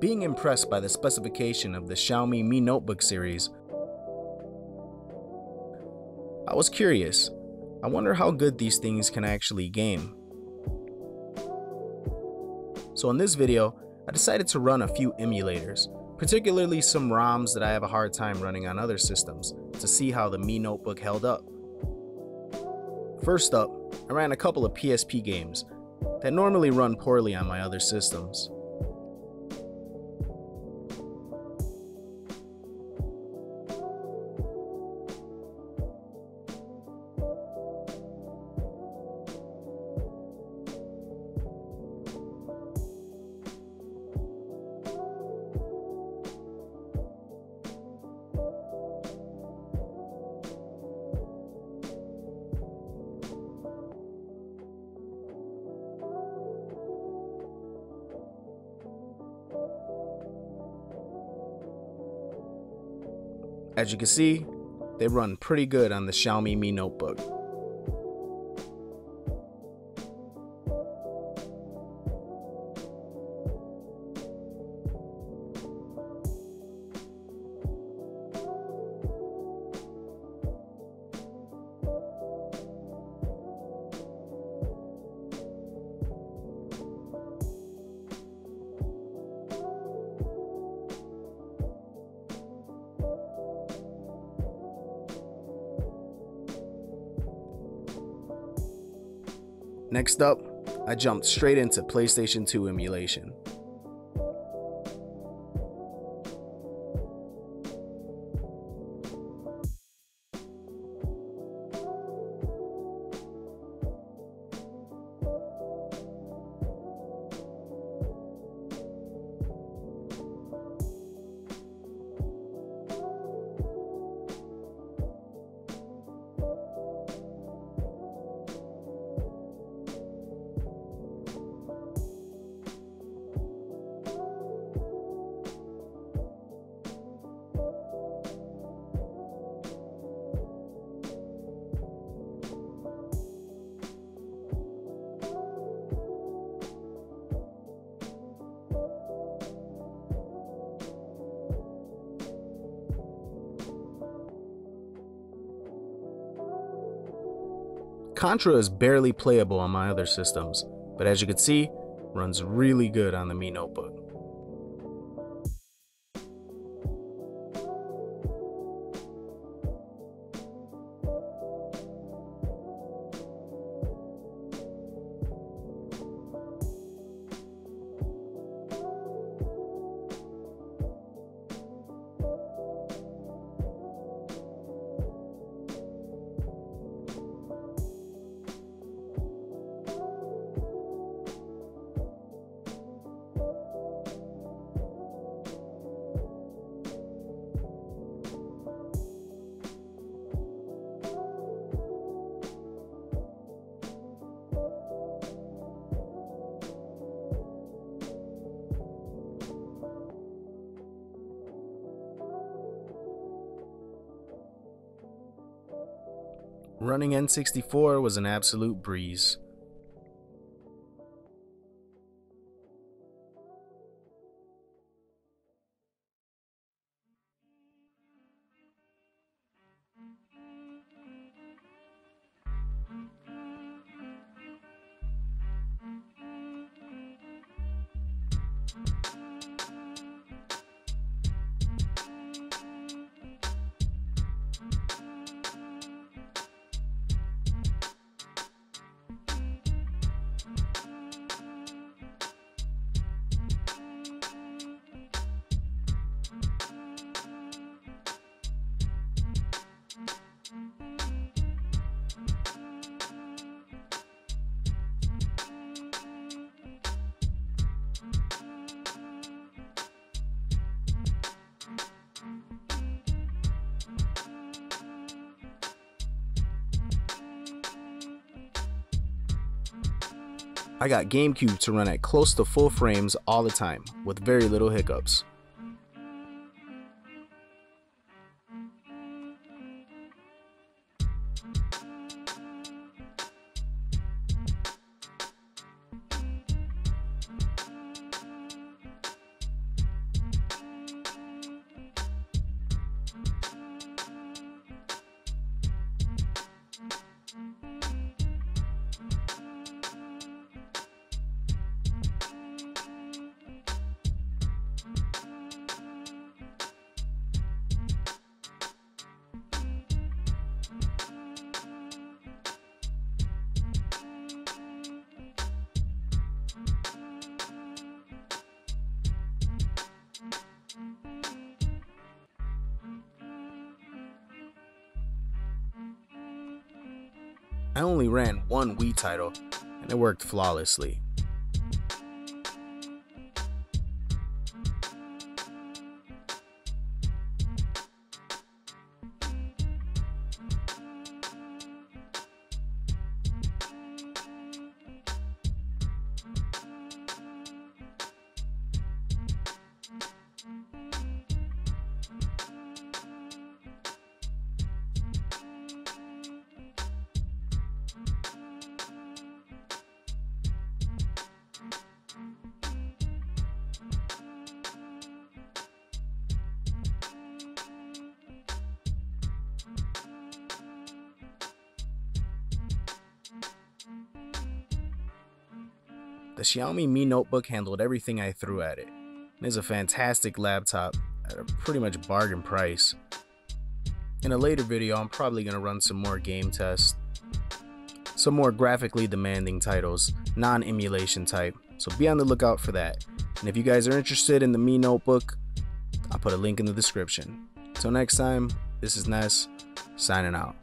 being impressed by the specification of the Xiaomi Mi Notebook series. I was curious. I wonder how good these things can actually game. So in this video, I decided to run a few emulators, particularly some ROMs that I have a hard time running on other systems, to see how the Mi Notebook held up. First up, I ran a couple of PSP games that normally run poorly on my other systems. As you can see, they run pretty good on the Xiaomi Mi Notebook. Next up, I jumped straight into PlayStation 2 emulation. Contra is barely playable on my other systems, but as you can see, runs really good on the Mi Notebook. Running N64 was an absolute breeze. I got GameCube to run at close to full frames all the time, with very little hiccups. I only ran one Wii title, and it worked flawlessly. The Xiaomi Mi Notebook handled everything I threw at it, and is a fantastic laptop at a pretty much bargain price. In a later video, I'm probably going to run some more game tests, some more graphically demanding titles, non-emulation type, so be on the lookout for that. And if you guys are interested in the Mi Notebook, I'll put a link in the description. Till next time, this is Ness, signing out.